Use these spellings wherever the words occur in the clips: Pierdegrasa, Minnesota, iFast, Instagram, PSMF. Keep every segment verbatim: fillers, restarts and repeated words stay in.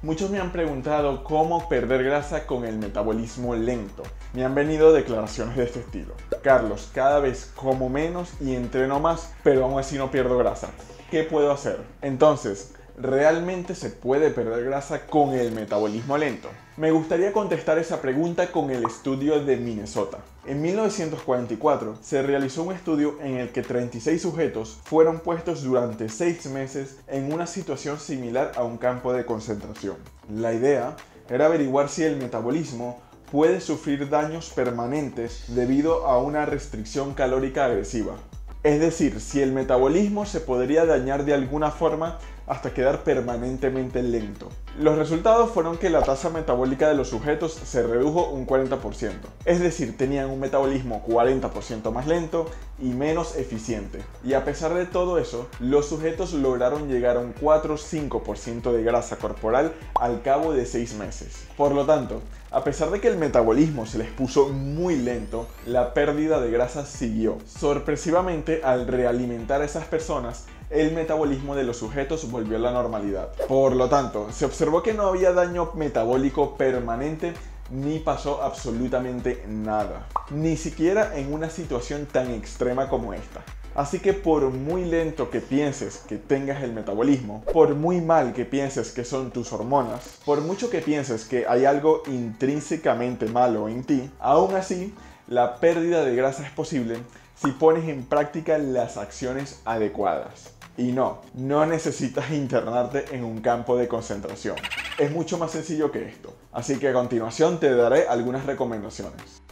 Muchos me han preguntado cómo perder grasa con el metabolismo lento. Me han venido declaraciones de este estilo: Carlos, cada vez como menos y entreno más, pero aún así no pierdo grasa. ¿Qué puedo hacer? Entonces, ¿realmente se puede perder grasa con el metabolismo lento? Me gustaría contestar esa pregunta con el estudio de Minnesota. En mil novecientos cuarenta y cuatro se realizó un estudio en el que treinta y seis sujetos fueron puestos durante seis meses en una situación similar a un campo de concentración. La idea era averiguar si el metabolismo puede sufrir daños permanentes debido a una restricción calórica agresiva. Es decir, si el metabolismo se podría dañar de alguna forma hasta quedar permanentemente lento. Los resultados fueron que la tasa metabólica de los sujetos se redujo un cuarenta por ciento, es decir, tenían un metabolismo cuarenta por ciento más lento y menos eficiente. Y a pesar de todo eso, los sujetos lograron llegar a un cuatro a cinco por ciento de grasa corporal al cabo de seis meses. Por lo tanto, a pesar de que el metabolismo se les puso muy lento, la pérdida de grasa siguió. Sorpresivamente, al realimentar a esas personas, el metabolismo de los sujetos volvió a la normalidad. Por lo tanto, se observó que no había daño metabólico permanente ni pasó absolutamente nada, ni siquiera en una situación tan extrema como esta. Así que por muy lento que pienses que tengas el metabolismo, por muy mal que pienses que son tus hormonas, por mucho que pienses que hay algo intrínsecamente malo en ti, aún así, la pérdida de grasa es posible si pones en práctica las acciones adecuadas. Y no, no necesitas internarte en un campo de concentración. Es mucho más sencillo que esto. Así que a continuación te daré algunas recomendaciones.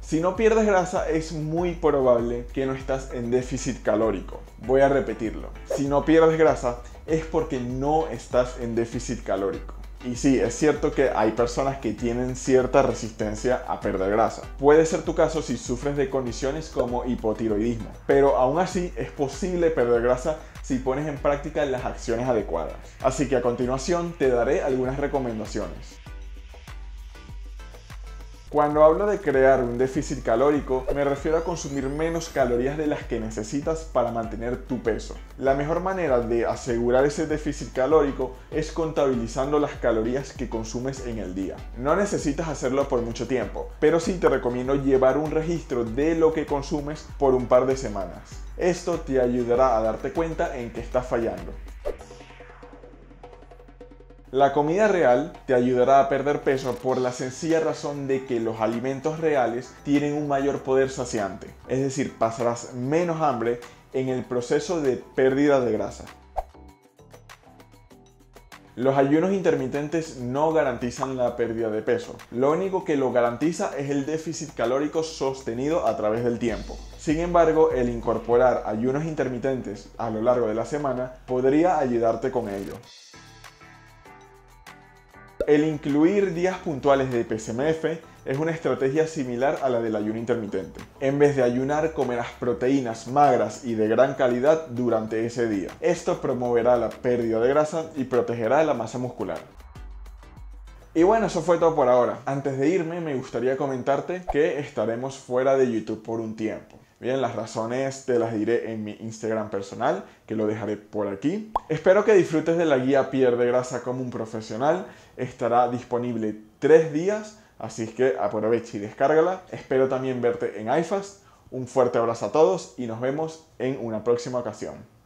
Si no pierdes grasa, es muy probable que no estás en déficit calórico. Voy a repetirlo. Si no pierdes grasa, es porque no estás en déficit calórico. Y sí, es cierto que hay personas que tienen cierta resistencia a perder grasa. Puede ser tu caso si sufres de condiciones como hipotiroidismo, pero aún así es posible perder grasa si pones en práctica las acciones adecuadas. Así que a continuación te daré algunas recomendaciones. Cuando hablo de crear un déficit calórico, me refiero a consumir menos calorías de las que necesitas para mantener tu peso. La mejor manera de asegurar ese déficit calórico es contabilizando las calorías que consumes en el día. No necesitas hacerlo por mucho tiempo, pero sí te recomiendo llevar un registro de lo que consumes por un par de semanas. Esto te ayudará a darte cuenta en que estás fallando. La comida real te ayudará a perder peso por la sencilla razón de que los alimentos reales tienen un mayor poder saciante, es decir, pasarás menos hambre en el proceso de pérdida de grasa. Los ayunos intermitentes no garantizan la pérdida de peso. Lo único que lo garantiza es el déficit calórico sostenido a través del tiempo. Sin embargo, el incorporar ayunos intermitentes a lo largo de la semana podría ayudarte con ello. El incluir días puntuales de P S M F es una estrategia similar a la del ayuno intermitente. En vez de ayunar, comerás proteínas magras y de gran calidad durante ese día. Esto promoverá la pérdida de grasa y protegerá la masa muscular. Y bueno, eso fue todo por ahora. Antes de irme, me gustaría comentarte que estaremos fuera de YouTube por un tiempo. Bien, las razones te las diré en mi Instagram personal, que lo dejaré por aquí. Espero que disfrutes de la guía Pierdegrasa como un profesional. Estará disponible tres días, así que aprovecha y descárgala. Espero también verte en iFast. Un fuerte abrazo a todos y nos vemos en una próxima ocasión.